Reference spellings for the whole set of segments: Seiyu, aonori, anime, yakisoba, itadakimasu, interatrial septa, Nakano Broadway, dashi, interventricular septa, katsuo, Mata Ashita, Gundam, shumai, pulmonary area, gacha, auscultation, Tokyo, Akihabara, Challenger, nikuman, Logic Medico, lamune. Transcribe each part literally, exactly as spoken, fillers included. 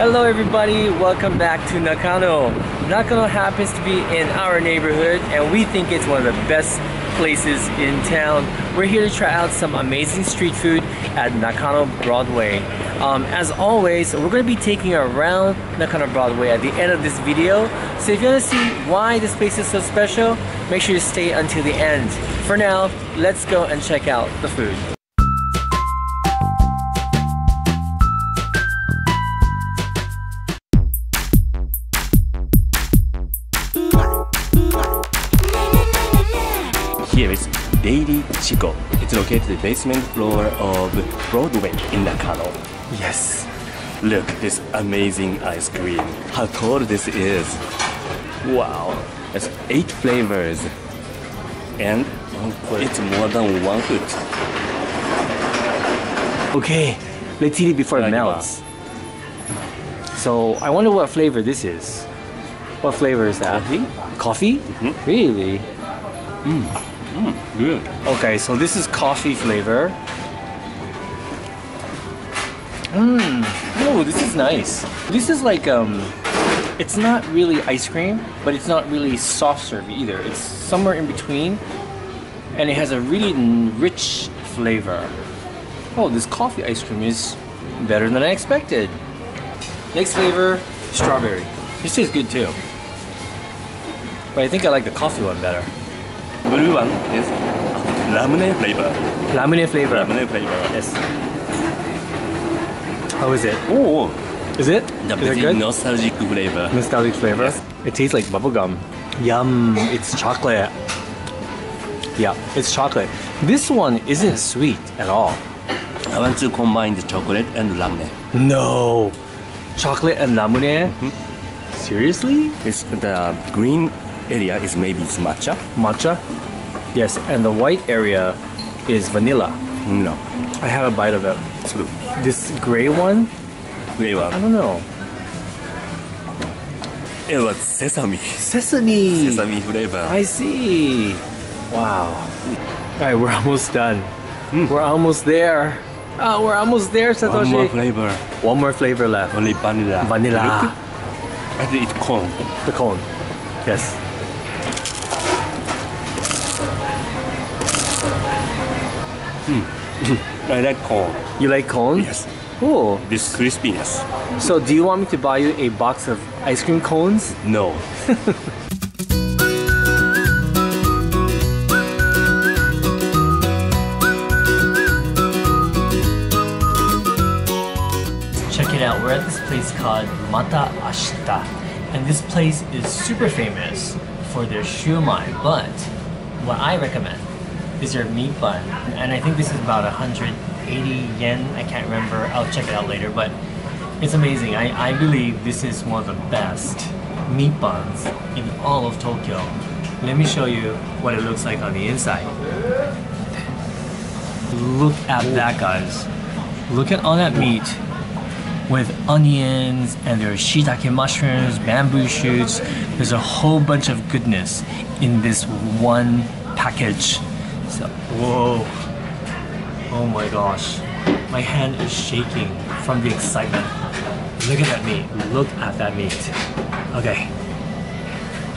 Hello everybody, welcome back to Nakano. Nakano happens to be in our neighborhood and we think it's one of the best places in town. We're here to try out some amazing street food at Nakano Broadway. Um, as always, we're going to be taking a round Nakano Broadway at the end of this video. So if you want to see why this place is so special, make sure you stay until the end. For now, let's go and check out the food. Here is Daily Chico. It's located in the basement floor of Broadway in Nakano. Yes! Look, this amazing ice cream. How tall this is! Wow! It's eight flavors. And it's more than one foot. Okay, let's eat it before it melts. So, I wonder what flavor this is. What flavor is that? Coffee? Coffee? Mm-hmm. Really? Mm. Mm, good. Okay, so this is coffee flavor. Mmm. Oh, this is nice. This is like, um, it's not really ice cream, but it's not really soft serve either. It's somewhere in between, and it has a really rich flavor. Oh, this coffee ice cream is better than I expected. Next flavor, strawberry. This tastes good too. But I think I like the coffee one better. Blue one is lamune flavor. Lamune flavor. Lamune flavor. Yes. How is it? Oh, is it? The is it good? Nostalgic flavor. Nostalgic flavor. Yes. It tastes like bubblegum. Yum! It's chocolate. Yeah, it's chocolate. This one isn't sweet at all. I want to combine the chocolate and lamune. No, chocolate and lamune. Mm-hmm. Seriously? It's the green. Area is maybe it's matcha. Matcha? Yes, and the white area is vanilla. No. I have a bite of it. It's blue. This gray one? Gray one. I don't know. It was sesame. Sesame! Sesame flavor. I see. Wow. Alright, we're almost done. Mm. We're almost there. Oh, we're almost there, Satoshi. One more flavor. One more flavor left. Only vanilla. Vanilla. I have to eat cone. The cone. Yes. Mm. I like corn. You like corn? Yes. Oh. This crispiness. So do you want me to buy you a box of ice cream cones? No. Check it out. We're at this place called Mata Ashita. And this place is super famous for their shumai. But what I recommend is your meat bun, and I think this is about one hundred eighty yen, I can't remember, I'll check it out later, but it's amazing. I, I believe this is one of the best meat buns in all of Tokyo. Let me show you what it looks like on the inside. Look at that, guys. Look at all that meat with onions, and there's shiitake mushrooms, bamboo shoots. There's a whole bunch of goodness in this one package. So, whoa, oh my gosh, my hand is shaking from the excitement. Look at that meat, look at that meat. Okay,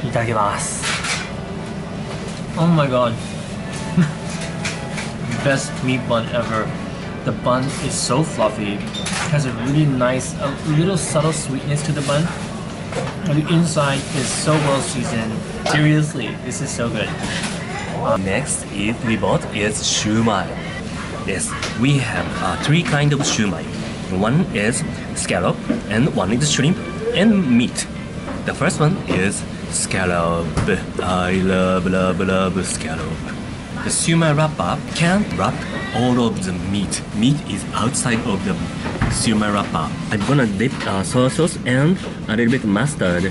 itadakimasu. Oh my god, best meat bun ever. The bun is so fluffy, it has a really nice, a little subtle sweetness to the bun. The inside is so well seasoned. Seriously, this is so good. Next, it we bought is shumai. Yes, we have uh, three kinds of shumai. One is scallop, and one is shrimp and meat. The first one is scallop. I love, love, love scallop. The shumai wrapper can't wrap all of the meat. Meat is outside of the shumai wrapper. I'm gonna dip uh, soy sauce and a little bit mustard.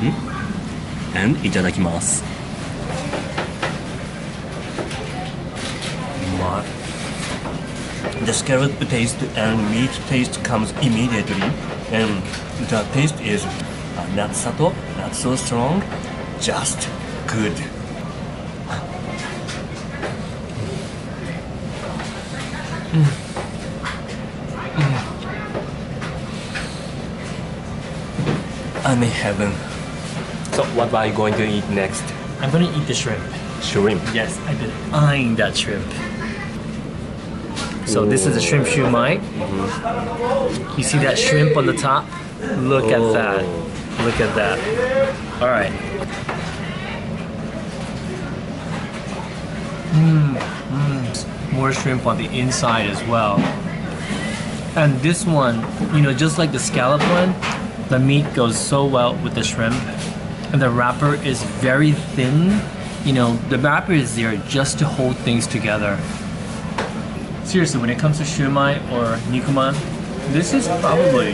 Mm-hmm. And itadakimasu. The scallop taste and meat taste comes immediately, and the taste is not subtle, not so strong, just good. Mm. Mm. Anime heaven. So what are you going to eat next? I'm going to eat the shrimp. Shrimp? Yes, I've been eyeing that shrimp. So Ooh. This is a shrimp shumai. Mm-hmm. You see that shrimp on the top? Look Ooh. At that. Look at that. All right. Mm, mm. More shrimp on the inside as well. And this one, you know, just like the scallop one, the meat goes so well with the shrimp. And the wrapper is very thin. You know, the wrapper is there just to hold things together. Seriously, when it comes to shumai or nikuman, this is probably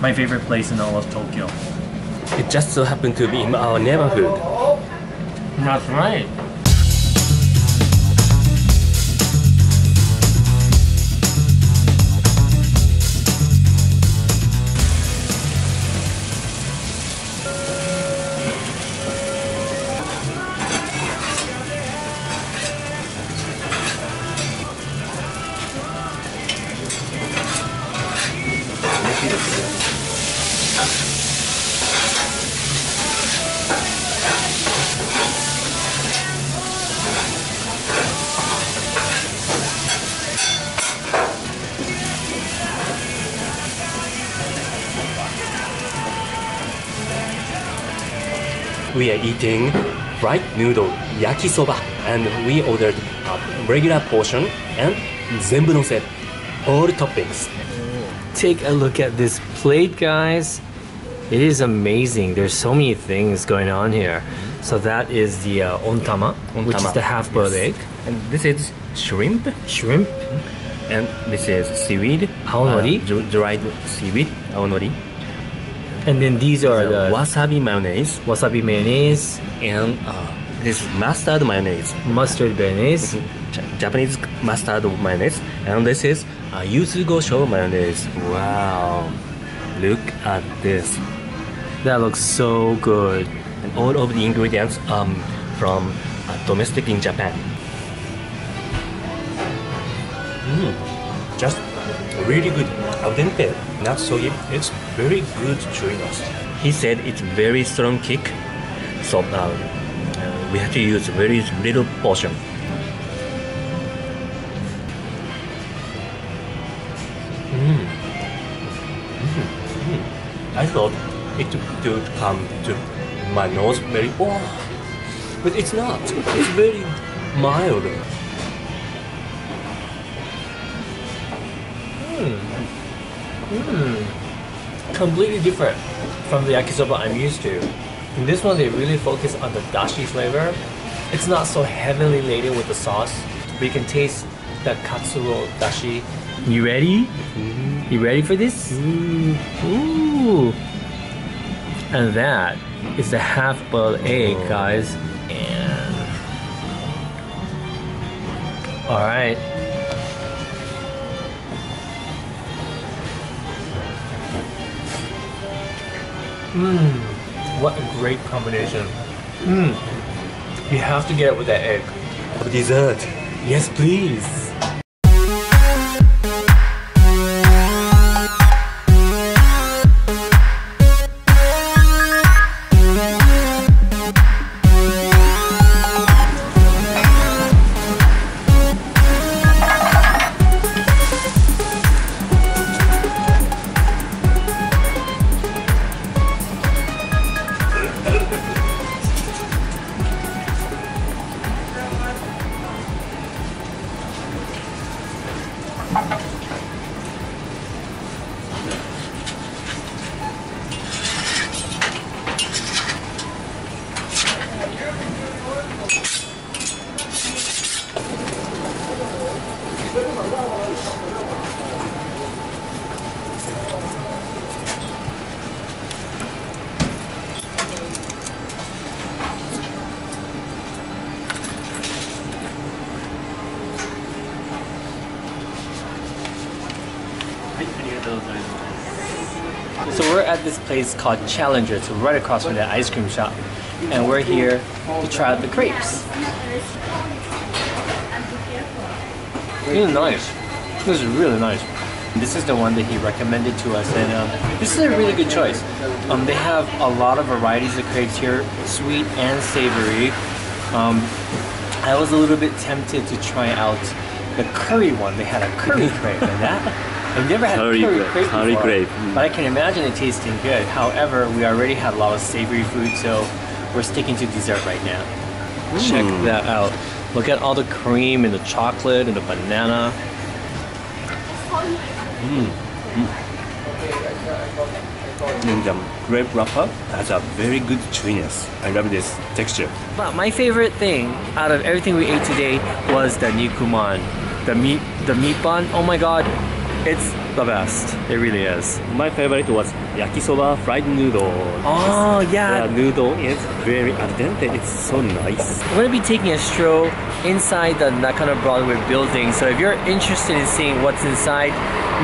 my favorite place in all of Tokyo. It just so happened to be in our neighborhood. That's right. We are eating fried noodle yakisoba, and we ordered a regular portion and zenbu no set, all toppings. Take a look at this plate, guys. It is amazing. There's so many things going on here. So that is the uh, ontama, ontama, which is the half-boiled yes. egg. And this is shrimp. Shrimp. And this is seaweed. Aonori. Uh, dried seaweed. Aonori. And then these are the, the wasabi mayonnaise. Wasabi mayonnaise. And uh, this is mustard mayonnaise. Mustard mayonnaise. Mm-hmm. Japanese mustard mayonnaise. And this is uh, yuzu gosho mayonnaise. Wow. Look at this. That looks so good. And all of the ingredients um, from uh, domestic in Japan. Mm. Just really good. Al dente, not soggy. It's very good churros. He said it's very strong kick, so uh, we have to use very little portion. Mm. Mm. Mm. I thought it would come to my nose very oh, but it's not. It's very mild. Mm. Mm. Completely different from the yakisoba I'm used to. In this one, they really focus on the dashi flavor. It's not so heavily laden with the sauce, but you can taste the katsuo dashi. You ready? Mm-hmm. You ready for this? Mm. Ooh! And that is the half-boiled egg, oh. guys. And... all right. Mmm, what a great combination. Mmm, you have to get it with that egg. For dessert, yes please. So we're at this place called Challenger. It's right across from the ice cream shop. And we're here to try out the crepes. These are nice. This is really nice. This is the one that he recommended to us, and um, this is a really good choice. Um, they have a lot of varieties of crepes here, sweet and savory. Um, I was a little bit tempted to try out the curry one. They had a curry crepe, and that I've never had curry, curry crepe, crepe curry before, crepe. Mm. But I can imagine it tasting good. However, we already had a lot of savory food, so we're sticking to dessert right now. Mm. Check that out. Look at all the cream and the chocolate and the banana. Mm. Mm. And the grape wrapper has a very good chewiness. I love this texture. But my favorite thing out of everything we ate today was the nikuman, the meat, the meat bun. Oh my god, it's the best. It really is. My favorite was yakisoba fried noodle. Oh yeah. The noodle is very al dente. It's so nice. We're gonna be taking a stroll inside the Nakano Broadway building. So if you're interested in seeing what's inside,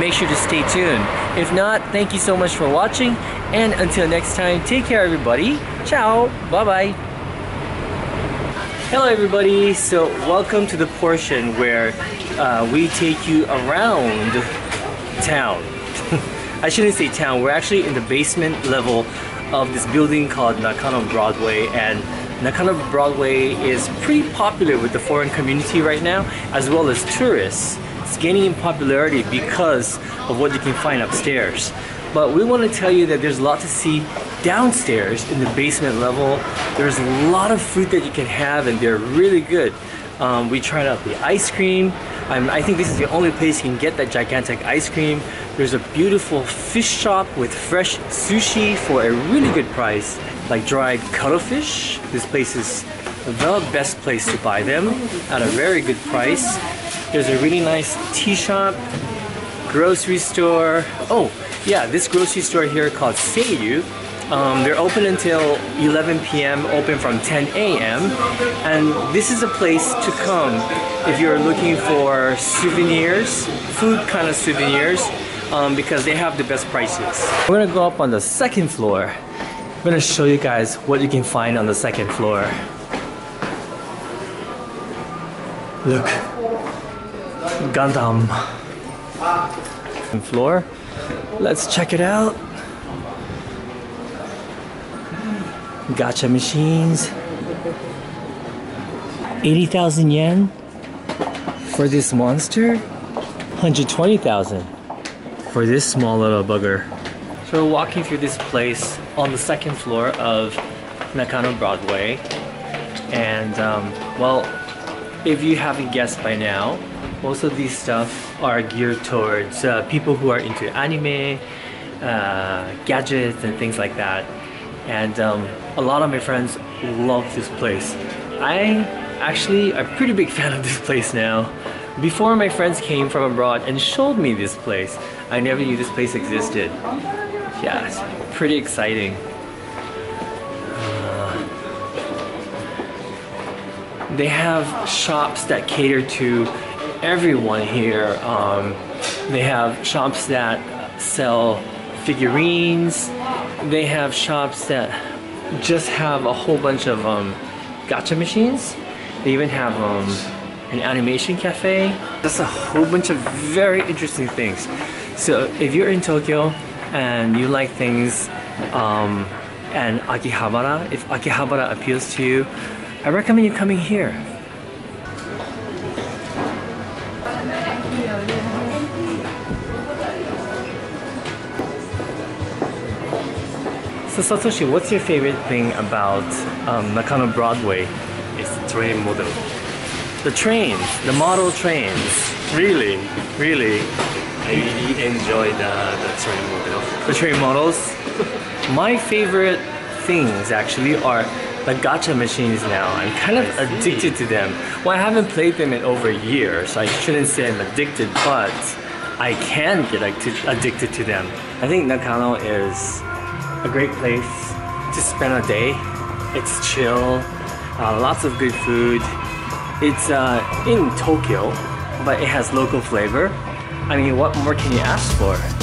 make sure to stay tuned. If not, thank you so much for watching, and until next time, take care everybody. Ciao, bye bye. Hello everybody, so welcome to the portion where uh, we take you around town. I shouldn't say town, we're actually in the basement level of this building called Nakano Broadway, and Nakano Broadway is pretty popular with the foreign community right now, as well as tourists. It's gaining in popularity because of what you can find upstairs. But we want to tell you that there's a lot to see downstairs in the basement level. There's a lot of fruit that you can have, and they're really good. Um, we tried out the ice cream. Um, I think this is the only place you can get that gigantic ice cream. There's a beautiful fish shop with fresh sushi for a really good price, like dried cuttlefish. This place is the best place to buy them at a very good price. There's a really nice tea shop, grocery store. Oh, yeah, this grocery store here called Seiyu. Um, they're open until eleven p m, open from ten a m And this is a place to come if you're looking for souvenirs, food kind of souvenirs, um, because they have the best prices. We're gonna go up on the second floor. I'm gonna show you guys what you can find on the second floor. Look, Gundam. Second floor, let's check it out. Gacha machines. eighty thousand yen for this monster, one hundred twenty thousand for this small little bugger. So we're walking through this place on the second floor of Nakano Broadway, and um, well, if you haven't guessed by now, most of these stuff are geared towards uh, people who are into anime, uh, gadgets and things like that. And um, a lot of my friends love this place. I actually am a pretty big fan of this place now. Before, my friends came from abroad and showed me this place. I never knew this place existed. Yeah, it's pretty exciting. Uh, they have shops that cater to everyone here. Um, they have shops that sell figurines. They have shops that just have a whole bunch of um, gacha machines. They even have um, an animation cafe. That's a whole bunch of very interesting things. So if you're in Tokyo and you like things um, and Akihabara, if Akihabara appeals to you, I recommend you coming here. So Satoshi, what's your favorite thing about um, Nakano Broadway? It's the train model. The trains, the model trains. Really, really. I really enjoy the, the train model. The train models? My favorite things actually are the gacha machines now. I'm kind of addicted to them. Well, I haven't played them in over a year, so I shouldn't say I'm addicted, but I can get addicted to them. I think Nakano is a great place to spend a day. It's chill, uh, lots of good food. It's uh, in Tokyo, but it has local flavor. I mean, what more can you ask for?